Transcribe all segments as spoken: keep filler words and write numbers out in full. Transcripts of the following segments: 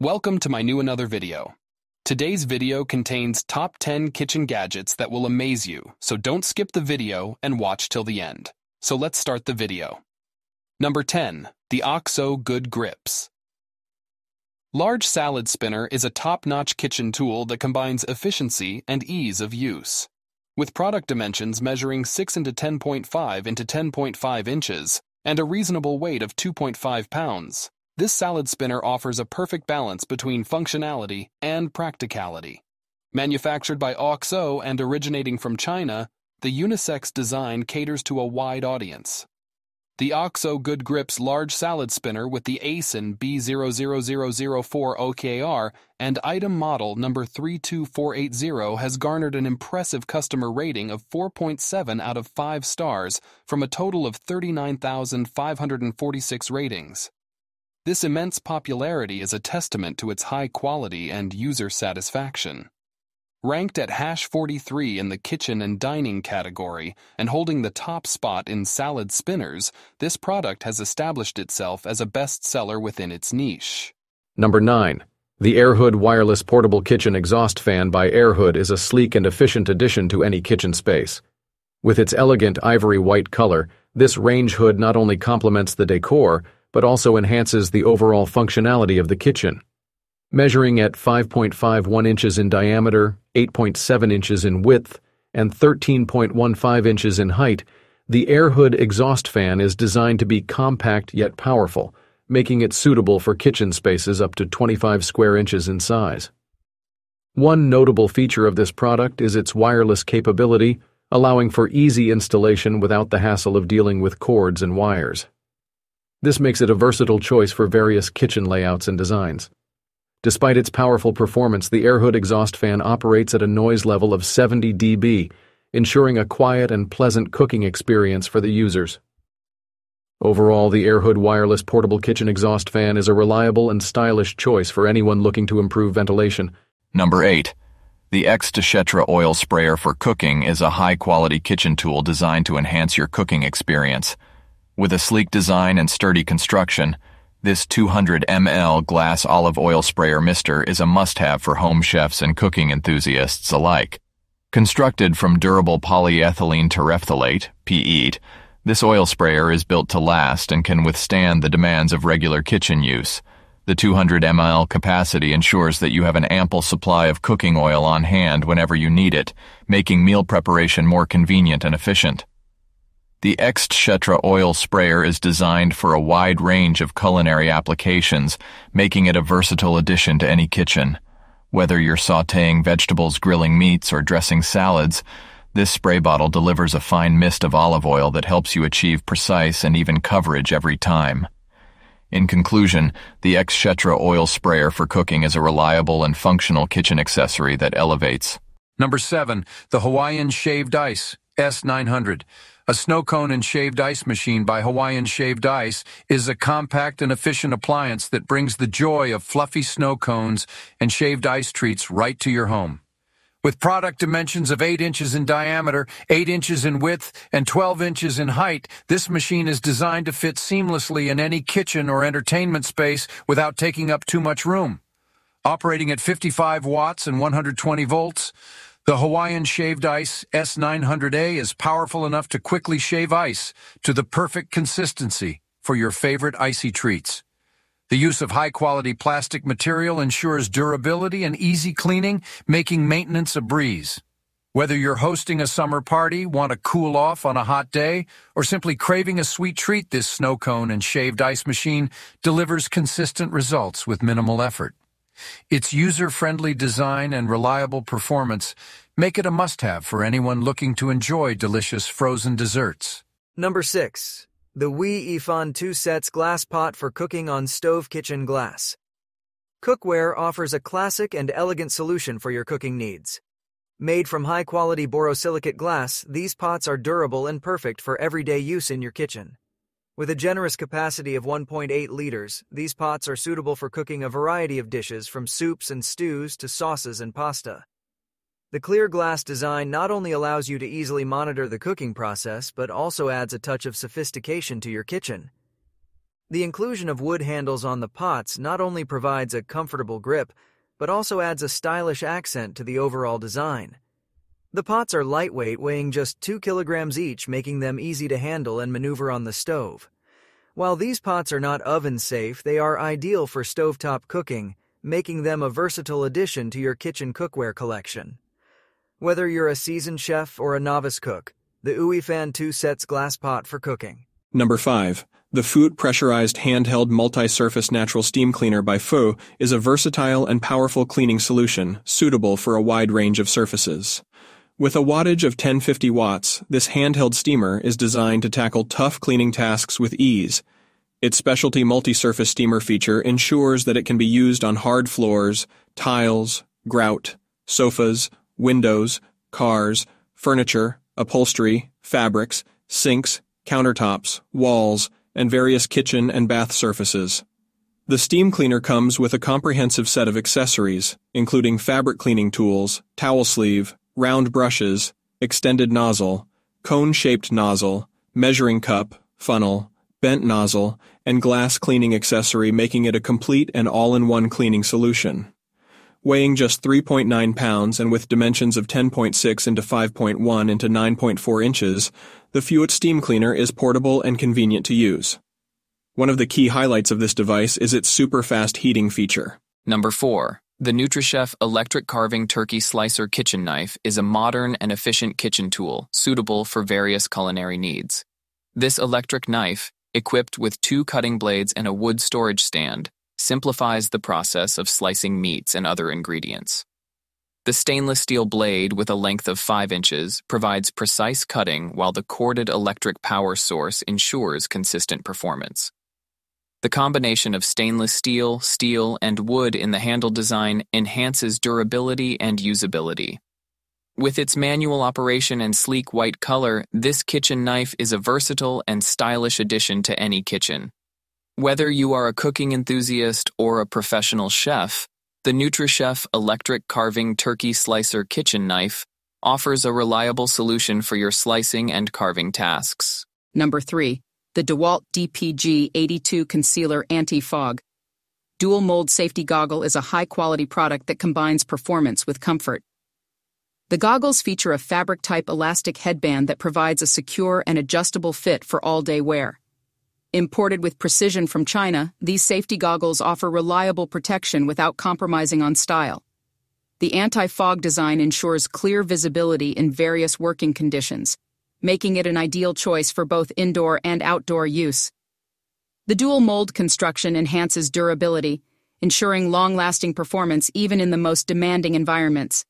Welcome to my new another video. Today's video contains top ten kitchen gadgets that will amaze you, so don't skip the video and watch till the end. So let's start the video. Number ten. The OXO Good Grips. Large salad spinner is a top-notch kitchen tool that combines efficiency and ease of use. With product dimensions measuring six into ten point five into ten point five inches and a reasonable weight of two point five pounds, this salad spinner offers a perfect balance between functionality and practicality. Manufactured by OXO and originating from China, the unisex design caters to a wide audience. The OXO Good Grips large salad spinner with the A S I N B zero zero zero zero four O K R and item model number three two four eight zero has garnered an impressive customer rating of four point seven out of five stars from a total of thirty-nine thousand five hundred forty-six ratings. This immense popularity is a testament to its high quality and user satisfaction. Ranked at hash forty-three in the kitchen and dining category and holding the top spot in salad spinners, this product has established itself as a bestseller within its niche. Number nine. The AirHood Wireless Portable Kitchen Exhaust Fan by AirHood is a sleek and efficient addition to any kitchen space. With its elegant ivory white color, this range hood not only complements the decor, but also enhances the overall functionality of the kitchen. Measuring at five point five one inches in diameter, eight point seven inches in width, and thirteen point one five inches in height, the AirHood exhaust fan is designed to be compact yet powerful, making it suitable for kitchen spaces up to twenty-five square inches in size. One notable feature of this product is its wireless capability, allowing for easy installation without the hassle of dealing with cords and wires. This makes it a versatile choice for various kitchen layouts and designs. Despite its powerful performance, the AirHood exhaust fan operates at a noise level of seventy decibels, ensuring a quiet and pleasant cooking experience for the users. Overall, the AirHood wireless portable kitchen exhaust fan is a reliable and stylish choice for anyone looking to improve ventilation. Number eight. The X-Deshetra oil sprayer for cooking is a high-quality kitchen tool designed to enhance your cooking experience. With a sleek design and sturdy construction, this two hundred milliliter glass olive oil sprayer mister is a must-have for home chefs and cooking enthusiasts alike. Constructed from durable polyethylene terephthalate, P E T, this oil sprayer is built to last and can withstand the demands of regular kitchen use. The two hundred milliliter capacity ensures that you have an ample supply of cooking oil on hand whenever you need it, making meal preparation more convenient and efficient. The X-Deshetra oil sprayer is designed for a wide range of culinary applications, making it a versatile addition to any kitchen. Whether you're sautéing vegetables, grilling meats, or dressing salads, this spray bottle delivers a fine mist of olive oil that helps you achieve precise and even coverage every time. In conclusion, the X-Deshetra oil sprayer for cooking is a reliable and functional kitchen accessory that elevates. Number seven. The Hawaiian Shaved Ice S nine hundred. A snow cone and shaved ice machine by Hawaiian Shaved Ice is a compact and efficient appliance that brings the joy of fluffy snow cones and shaved ice treats right to your home. With product dimensions of eight inches in diameter, eight inches in width, and twelve inches in height, this machine is designed to fit seamlessly in any kitchen or entertainment space without taking up too much room. Operating at fifty-five watts and one hundred twenty volts, the Hawaiian Shaved Ice S nine hundred A is powerful enough to quickly shave ice to the perfect consistency for your favorite icy treats. The use of high-quality plastic material ensures durability and easy cleaning, making maintenance a breeze. Whether you're hosting a summer party, want to cool off on a hot day, or simply craving a sweet treat, this snow cone and shaved ice machine delivers consistent results with minimal effort. Its user-friendly design and reliable performance make it a must-have for anyone looking to enjoy delicious frozen desserts. Number six. The Weifang two sets glass pot for cooking on stove kitchen glass. Cookware offers a classic and elegant solution for your cooking needs. Made from high-quality borosilicate glass, these pots are durable and perfect for everyday use in your kitchen. With a generous capacity of one point eight liters, these pots are suitable for cooking a variety of dishes from soups and stews to sauces and pasta. The clear glass design not only allows you to easily monitor the cooking process but also adds a touch of sophistication to your kitchen. The inclusion of wood handles on the pots not only provides a comfortable grip, but also adds a stylish accent to the overall design. The pots are lightweight, weighing just two kilograms each, making them easy to handle and maneuver on the stove. While these pots are not oven-safe, they are ideal for stovetop cooking, making them a versatile addition to your kitchen cookware collection. Whether you're a seasoned chef or a novice cook, the Weifang two sets glass pot for cooking. Number five. The Foot Pressurized Handheld Multi-Surface Natural Steam Cleaner by Foot is a versatile and powerful cleaning solution, suitable for a wide range of surfaces. With a wattage of ten to fifty watts, this handheld steamer is designed to tackle tough cleaning tasks with ease. Its specialty multi-surface steamer feature ensures that it can be used on hard floors, tiles, grout, sofas, windows, cars, furniture, upholstery, fabrics, sinks, countertops, walls, and various kitchen and bath surfaces. The steam cleaner comes with a comprehensive set of accessories, including fabric cleaning tools, towel sleeve, round brushes, extended nozzle, cone-shaped nozzle, measuring cup, funnel, bent nozzle, and glass cleaning accessory, making it a complete and all-in-one cleaning solution. Weighing just three point nine pounds and with dimensions of ten point six into five point one into nine point four inches, the Foot Steam Cleaner is portable and convenient to use. One of the key highlights of this device is its super-fast heating feature. Number four. The NutriChef Electric Carving Turkey Slicer Kitchen Knife is a modern and efficient kitchen tool suitable for various culinary needs. This electric knife, equipped with two cutting blades and a wood storage stand, simplifies the process of slicing meats and other ingredients. The stainless steel blade with a length of five inches provides precise cutting, while the corded electric power source ensures consistent performance. The combination of stainless steel, steel, and wood in the handle design enhances durability and usability. With its manual operation and sleek white color, this kitchen knife is a versatile and stylish addition to any kitchen. Whether you are a cooking enthusiast or a professional chef, the NutriChef Electric Carving Turkey Slicer Kitchen Knife offers a reliable solution for your slicing and carving tasks. Number three. The DeWalt D P G eighty-two Concealer Anti-Fog. Dual Mold Safety Goggle is a high-quality product that combines performance with comfort. The goggles feature a fabric-type elastic headband that provides a secure and adjustable fit for all-day wear. Imported with precision from China, these safety goggles offer reliable protection without compromising on style. The anti-fog design ensures clear visibility in various working conditions, making it an ideal choice for both indoor and outdoor use. The dual mold construction enhances durability, ensuring long-lasting performance even in the most demanding environments.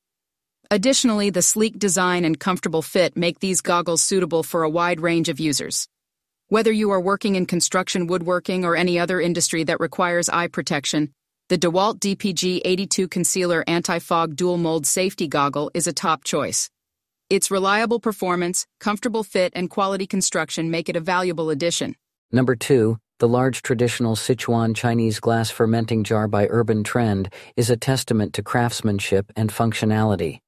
Additionally, the sleek design and comfortable fit make these goggles suitable for a wide range of users. Whether you are working in construction, woodworking, or any other industry that requires eye protection, the DeWalt D P G eighty-two Concealer Anti-Fog Dual Mold Safety Goggle is a top choice. Its reliable performance, comfortable fit, and quality construction make it a valuable addition. Number two. The large traditional Sichuan Chinese glass fermenting jar by Urban Trend is a testament to craftsmanship and functionality.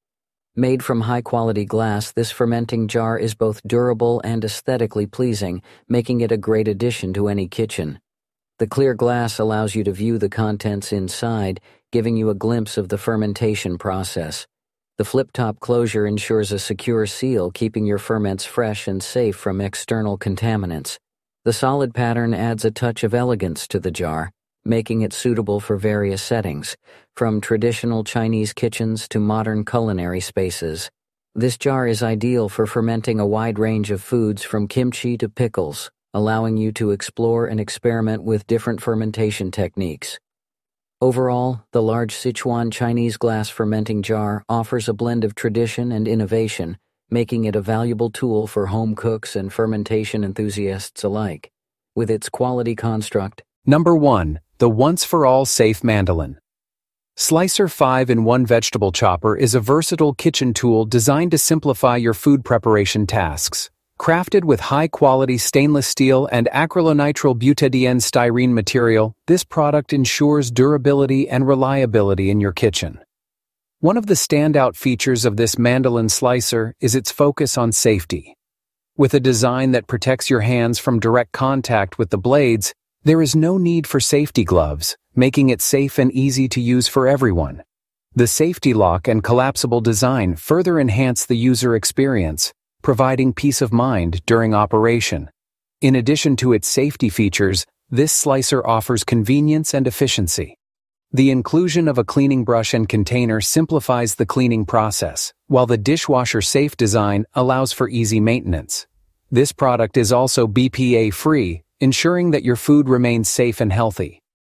Made from high-quality glass, this fermenting jar is both durable and aesthetically pleasing, making it a great addition to any kitchen. The clear glass allows you to view the contents inside, giving you a glimpse of the fermentation process. The flip-top closure ensures a secure seal, keeping your ferments fresh and safe from external contaminants. The solid pattern adds a touch of elegance to the jar, making it suitable for various settings, from traditional Chinese kitchens to modern culinary spaces. This jar is ideal for fermenting a wide range of foods, from kimchi to pickles, allowing you to explore and experiment with different fermentation techniques. Overall, the large Sichuan Chinese glass fermenting jar offers a blend of tradition and innovation, making it a valuable tool for home cooks and fermentation enthusiasts alike. With its quality construct. Number one. The Once-for-All Safe Mandolin Slicer five in one Vegetable Chopper is a versatile kitchen tool designed to simplify your food preparation tasks. Crafted with high-quality stainless steel and acrylonitrile butadiene styrene material, this product ensures durability and reliability in your kitchen. One of the standout features of this mandolin slicer is its focus on safety. With a design that protects your hands from direct contact with the blades, There is no need for safety gloves, making it safe and easy to use for everyone. The safety lock and collapsible design further enhance the user experience, providing peace of mind during operation. In addition to its safety features, this slicer offers convenience and efficiency. The inclusion of a cleaning brush and container simplifies the cleaning process, while the dishwasher safe design allows for easy maintenance. This product is also B P A-free, ensuring that your food remains safe and healthy.